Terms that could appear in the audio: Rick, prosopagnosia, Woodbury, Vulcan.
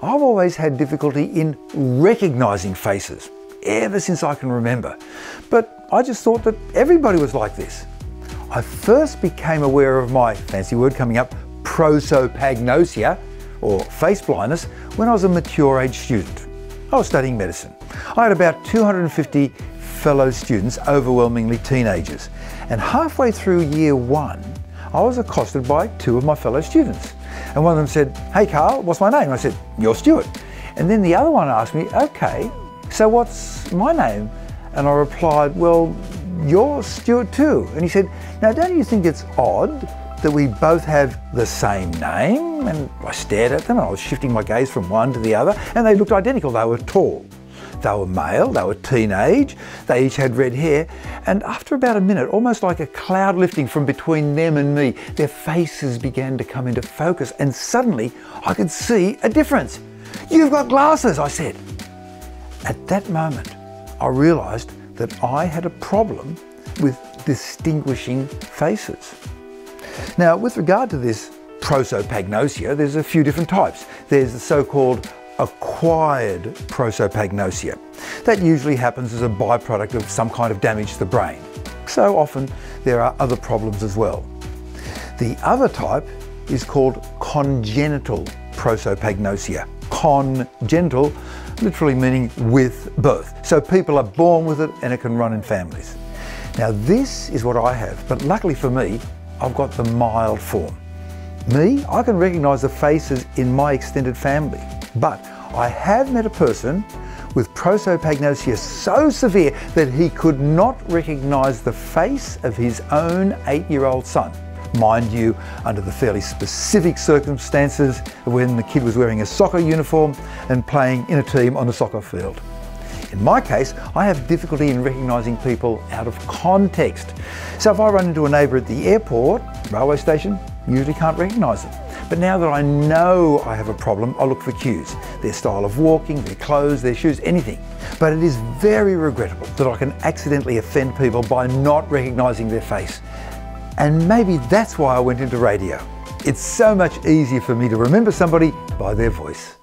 I've always had difficulty in recognising faces, ever since I can remember. But I just thought that everybody was like this. I first became aware of my, fancy word coming up, prosopagnosia, or face blindness, when I was a mature age student. I was studying medicine. I had about 250 fellow students, overwhelmingly teenagers. And halfway through year 1, I was accosted by 2 of my fellow students. And one of them said, "Hey Carl, what's my name?" And I said, "You're Stuart." And then the other one asked me, "Okay, so what's my name?" And I replied, "Well, you're Stuart too." And he said, "Now don't you think it's odd that we both have the same name?" And I stared at them, and I was shifting my gaze from one to the other, and they looked identical. They were tall, they were male, they were teenage, they each had red hair, and after about a minute, almost like a cloud lifting from between them and me, their faces began to come into focus, and suddenly I could see a difference. "You've got glasses," I said. At that moment, I realised that I had a problem with distinguishing faces. Now, with regard to this prosopagnosia, there's a few different types. There's the so-called acquired prosopagnosia. That usually happens as a byproduct of some kind of damage to the brain. So often, there are other problems as well. The other type is called congenital prosopagnosia. Congenital, literally meaning with birth. So people are born with it, and it can run in families. Now, this is what I have, but luckily for me, I've got the mild form. Me, I can recognise the faces in my extended family, but I have met a person with prosopagnosia so severe that he could not recognise the face of his own 8-year-old son. Mind you, under the fairly specific circumstances when the kid was wearing a soccer uniform and playing in a team on a soccer field. In my case, I have difficulty in recognising people out of context. So if I run into a neighbour at the airport, railway station, usually can't recognise them. But now that I know I have a problem, I look for cues. Their style of walking, their clothes, their shoes, anything. But it is very regrettable that I can accidentally offend people by not recognising their face. And maybe that's why I went into radio. It's so much easier for me to remember somebody by their voice.